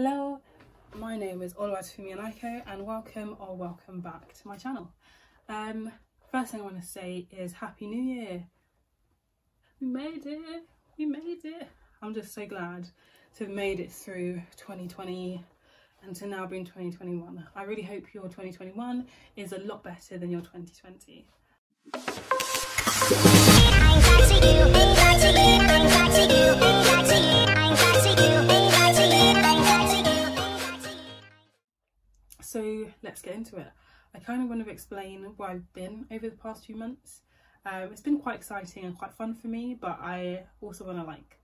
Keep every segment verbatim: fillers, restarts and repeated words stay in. Hello, my name is Oluwatofumiyanaiko and welcome or welcome back to my channel. Um, first thing I want to say is Happy New Year. We made it, we made it. I'm just so glad to have made it through twenty twenty and to now being twenty twenty-one. I really hope your twenty twenty-one is a lot better than your twenty twenty. I'm glad to you, I'm glad to you, I'm glad to you, I'm glad to you, I'm glad to you. So let's get into it. I kind of want to explain where I've been over the past few months. Um, it's been quite exciting and quite fun for me, but I also want to like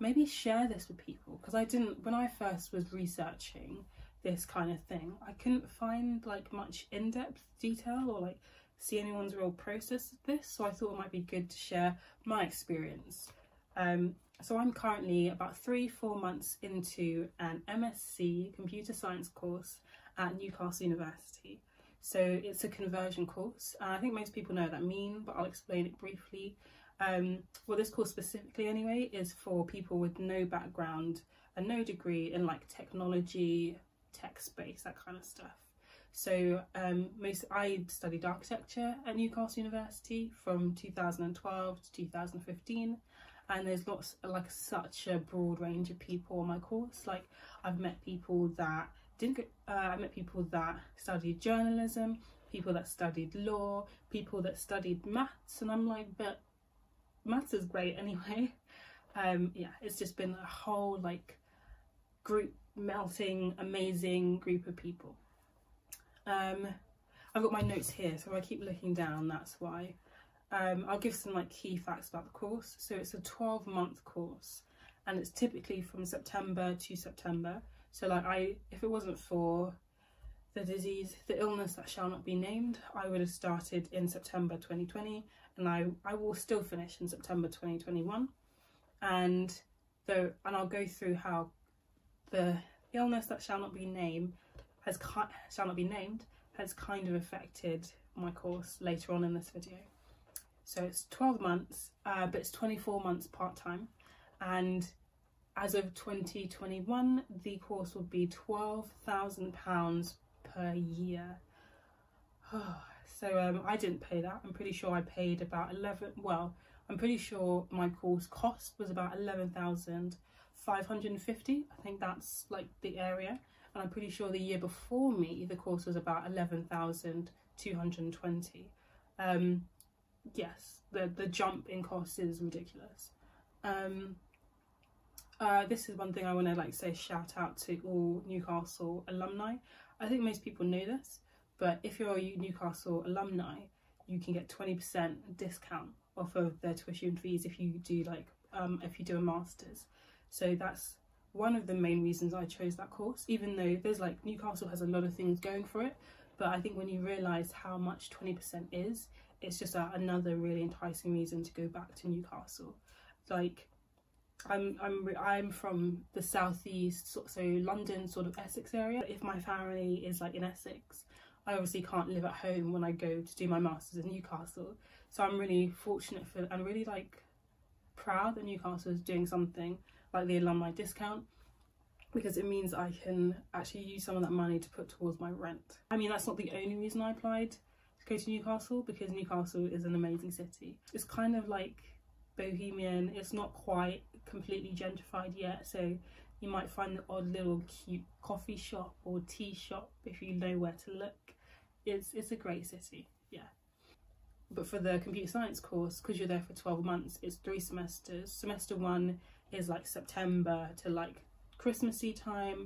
maybe share this with people, because I didn't, when I first was researching this kind of thing, I couldn't find like much in-depth detail or like see anyone's real process of this. So I thought it might be good to share my experience. Um, so I'm currently about three, four months into an M S c computer science course at Newcastle University. So it's a conversion course, and I think most people know what that means, but I'll explain it briefly. Um, well, this course specifically anyway is for people with no background and no degree in like technology, tech space, that kind of stuff. So um, most I studied architecture at Newcastle University from two thousand twelve to two thousand fifteen. And there's lots, like such a broad range of people on my course. Like I've met people that didn't get, uh, I met people that studied journalism, people that studied law, people that studied maths, and I'm like, but maths is great anyway. Um, yeah, it's just been a whole like group melting, amazing group of people. Um, I've got my notes here, so if I keep looking down, that's why. Um, I'll give some like key facts about the course. So it's a twelve month course, and it's typically from September to September. So like I, if it wasn't for the disease, the illness that shall not be named, I would have started in September twenty twenty, and I, I will still finish in September twenty twenty-one. And though, and I'll go through how the illness that shall not be named has shall not be named has kind of affected my course later on in this video. So it's twelve months, uh, but it's twenty-four months part time, and as of twenty twenty-one, the course will be twelve thousand pounds per year. Oh, so um, I didn't pay that. I'm pretty sure I paid about eleven. Well, I'm pretty sure my course cost was about eleven thousand five hundred and fifty. I think that's like the area, and I'm pretty sure the year before me, the course was about eleven thousand two hundred and twenty. Um, yes, the the jump in cost is ridiculous. Um, Uh, this is one thing I want to like say, shout out to all Newcastle alumni. I think most people know this, but if you're a Newcastle alumni, you can get twenty percent discount off of their tuition fees if you do like um, if you do a master's. So that's one of the main reasons I chose that course, even though there's like Newcastle has a lot of things going for it. But I think when you realise how much twenty percent is, it's just uh, another really enticing reason to go back to Newcastle. Like I'm I'm I'm from the southeast, so London, sort of Essex area. If my family is like in Essex, I obviously can't live at home when I go to do my masters in Newcastle. So I'm really fortunate for, I'm really like proud that Newcastle is doing something like the alumni discount, because it means I can actually use some of that money to put towards my rent. I mean, that's not the only reason I applied to go to Newcastle, because Newcastle is an amazing city. It's kind of like bohemian, it's not quite completely gentrified yet, so you might find the odd little cute coffee shop or tea shop if you know where to look. It's it's a great city, yeah. But for the computer science course, because you're there for twelve months, it's three semesters. Semester one is like September to like Christmassy time.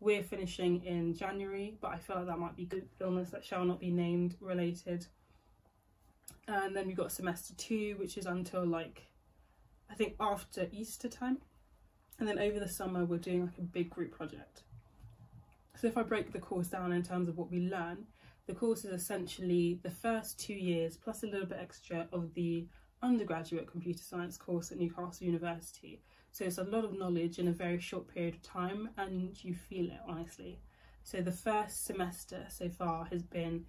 We're finishing in January, but I feel like that might be good illness that shall not be named related. And then we've got semester two, which is until like I think after Easter time, and then over the summer we're doing like a big group project. So if I break the course down in terms of what we learn, the course is essentially the first two years plus a little bit extra of the undergraduate computer science course at Newcastle University. So it's a lot of knowledge in a very short period of time, and you feel it honestly. So the first semester so far has been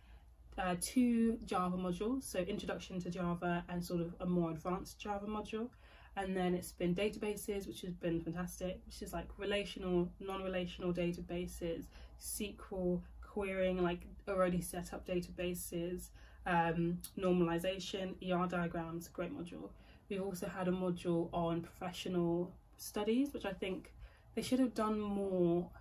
Uh, two Java modules, so introduction to Java and sort of a more advanced Java module, And then it's been databases, which has been fantastic, which is like relational, non-relational databases, S Q L, querying like already set up databases, um, normalization, E R diagrams, great module. We've also had a module on professional studies, which I think they should have done more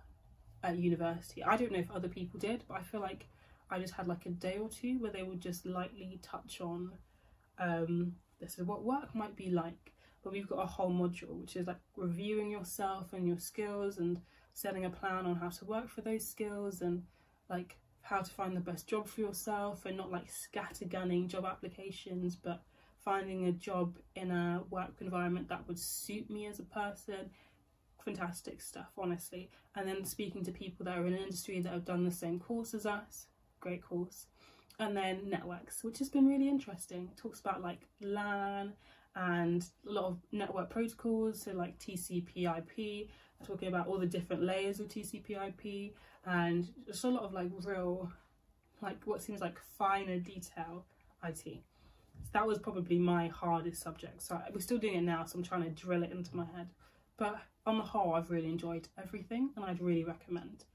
at university. I don't know if other people did, but I feel like I just had like a day or two where they would just lightly touch on um, this is what work might be like. But we've got a whole module which is like reviewing yourself and your skills and setting a plan on how to work for those skills and like how to find the best job for yourself, and not like scattergunning job applications, but finding a job in a work environment that would suit me as a person. Fantastic stuff, honestly. And then speaking to people that are in an industry that have done the same course as us, great course. And then networks, which has been really interesting. It talks about like LAN and a lot of network protocols, so like T C P I P, talking about all the different layers of T C P I P, and just a lot of like real, like what seems like finer detail I T. So that was probably my hardest subject. So we're still doing it now, so I'm trying to drill it into my head. But on the whole, I've really enjoyed everything, and I'd really recommend.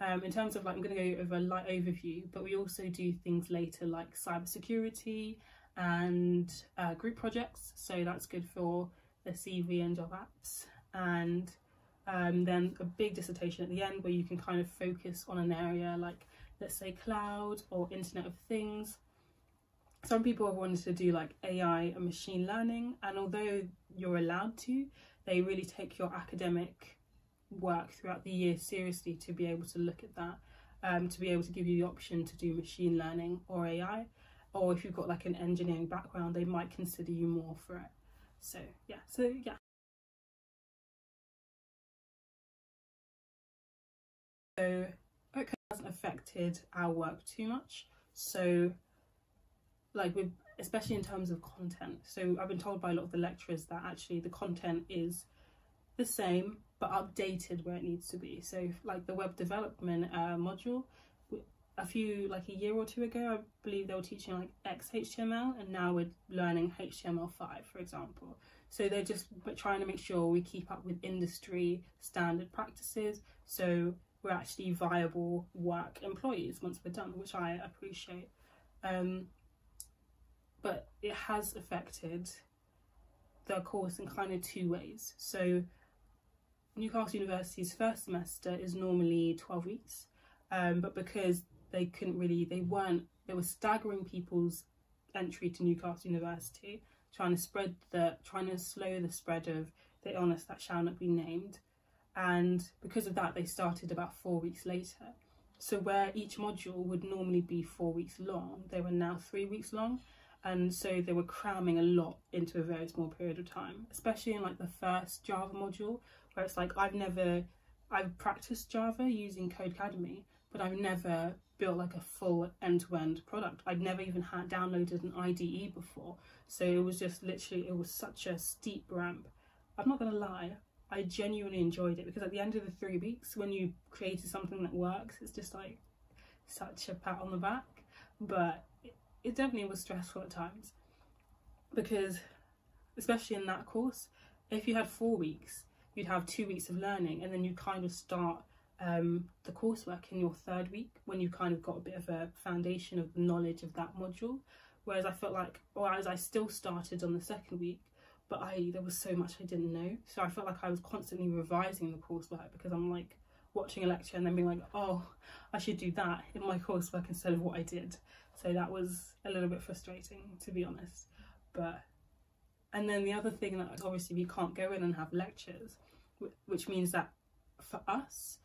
Um, in terms of like, I'm going to go over a light overview, but we also do things later like cybersecurity and uh, group projects. So that's good for the C V and job apps. And um, then a big dissertation at the end where you can kind of focus on an area like, let's say, cloud or Internet of Things. Some people have wanted to do like A I and machine learning, and although you're allowed to, they really take your academic work throughout the year seriously to be able to look at that, um, to be able to give you the option to do machine learning or A I, or if you've got like an engineering background, they might consider you more for it. So yeah, so yeah. So okay, hasn't affected our work too much. So like with, especially in terms of content. So I've been told by a lot of the lecturers that actually the content is the same, but updated where it needs to be. So like the web development uh, module, a few, like a year or two ago, I believe they were teaching like X H T M L, and now we're learning H T M L five, for example. So they're just trying to make sure we keep up with industry standard practices, so we're actually viable work employees once we're done, which I appreciate. Um, but it has affected the course in kind of two ways. So Newcastle University's first semester is normally twelve weeks, um, but because they couldn't really, they weren't, they were staggering people's entry to Newcastle University, trying to spread the, trying to slow the spread of the illness that shall not be named. And because of that, they started about four weeks later. So where each module would normally be four weeks long, they were now three weeks long. And so they were cramming a lot into a very small period of time, especially in like the first Java module, where it's like, I've never, I've practiced Java using Codecademy, but I've never built like a full end-to-end product. I'd never even had downloaded an I D E before. So it was just literally, it was such a steep ramp. I'm not gonna lie, I genuinely enjoyed it, because at the end of the three weeks, when you created something that works, it's just like such a pat on the back. But it, it definitely was stressful at times, because especially in that course, if you had four weeks, you'd have two weeks of learning, and then you kind of start um, the coursework in your third week when you kind of got a bit of a foundation of the knowledge of that module. Whereas I felt like, or as I still started on the second week, but I there was so much I didn't know. So I felt like I was constantly revising the coursework, because I'm like watching a lecture and then being like, oh, I should do that in my coursework instead of what I did. So that was a little bit frustrating, to be honest. But, and then the other thing that obviously we can't go in and have lectures, which means that for us,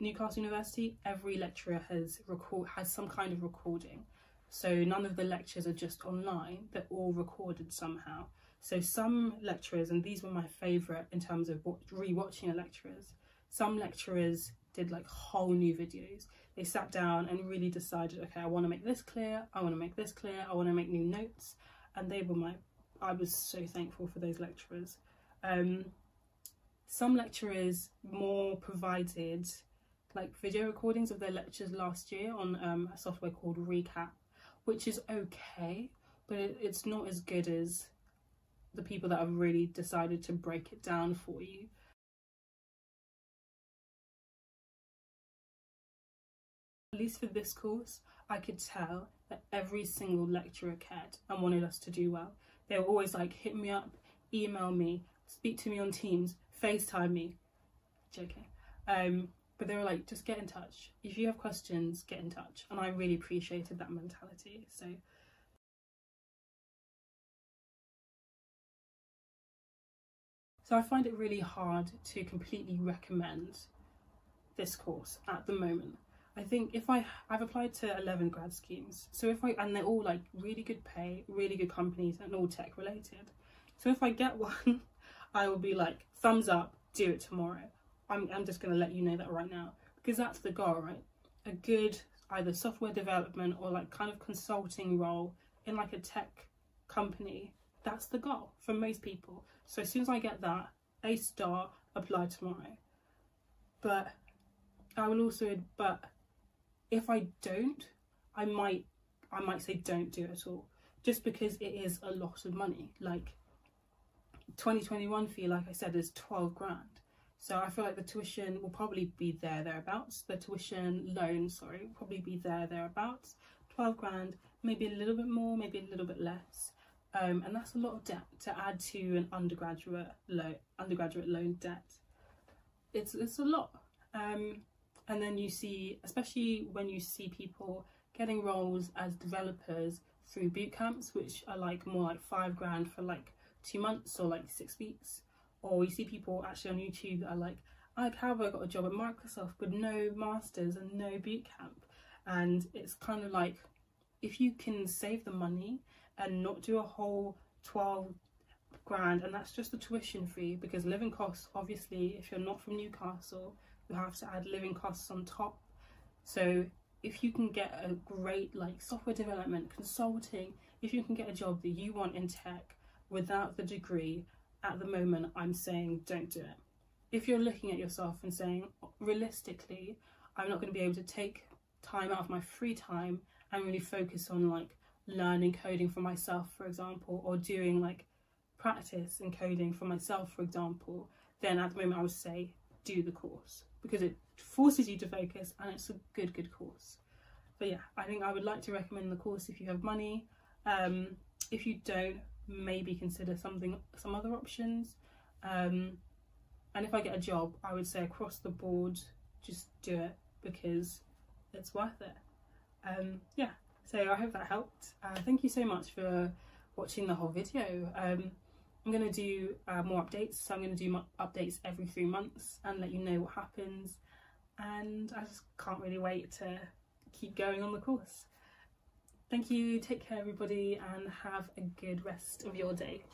Newcastle University, every lecturer has record has some kind of recording. So none of the lectures are just online, they're all recorded somehow. So some lecturers, and these were my favourite in terms of re-watching a lecturer's, some lecturers did like whole new videos. They sat down and really decided, okay, I want to make this clear, I want to make this clear, I want to make new notes. And they were my, I was so thankful for those lecturers. Um, some lecturers more provided like video recordings of their lectures last year on um, a software called Recap, which is okay, but it, it's not as good as the people that have really decided to break it down for you. At least for this course, I could tell that every single lecturer cared and wanted us to do well. They were always like, hit me up, email me, speak to me on Teams, FaceTime me. J K. Um, but they were like, just get in touch. If you have questions, get in touch. And I really appreciated that mentality. So So I find it really hard to completely recommend this course at the moment. I think if I, I've applied to eleven grad schemes, so if I, and they're all like really good pay, really good companies, and all tech related. So if I get one, I will be like, thumbs up, do it tomorrow. I'm, I'm just gonna let you know that right now, because that's the goal, right? A good either software development or like kind of consulting role in like a tech company. That's the goal for most people. So as soon as I get that, A star, apply tomorrow. But I will also, but if I don't, I might, I might say don't do it at all, just because it is a lot of money. Like twenty twenty-one fee, like I said, is twelve grand. So I feel like the tuition will probably be there, thereabouts. The tuition loan, sorry, will probably be there, thereabouts. twelve grand, maybe a little bit more, maybe a little bit less. Um, and that's a lot of debt to add to an undergraduate loan, undergraduate loan debt. It's, it's a lot. Um, and then you see, especially when you see people getting roles as developers through boot camps, which are like more like five grand for like two months or like six weeks. Or you see people actually on YouTube that are like, I, how have I got a job at Microsoft with no masters and no boot camp? And it's kind of like, if you can save the money and not do a whole twelve grand, and that's just the tuition fee, because living costs, obviously, if you're not from Newcastle, you have to add living costs on top. So if you can get a great like software development, consulting, if you can get a job that you want in tech without the degree, at the moment, I'm saying don't do it. If you're looking at yourself and saying, realistically, I'm not going to be able to take time out of my free time and really focus on like learning coding for myself, for example, or doing like practice in coding for myself, for example, then at the moment I would say do the course, because it forces you to focus and it's a good, good course. But yeah, I think I would like to recommend the course if you have money. Um, if you don't, maybe consider something, some other options. Um, and if I get a job, I would say across the board, just do it, because it's worth it. Um, yeah. So I hope that helped. Uh, thank you so much for watching the whole video. Um, I'm going to do uh, more updates. So I'm going to do my updates every three months and let you know what happens. And I just can't really wait to keep going on the course. Thank you. Take care, everybody, and have a good rest of your day.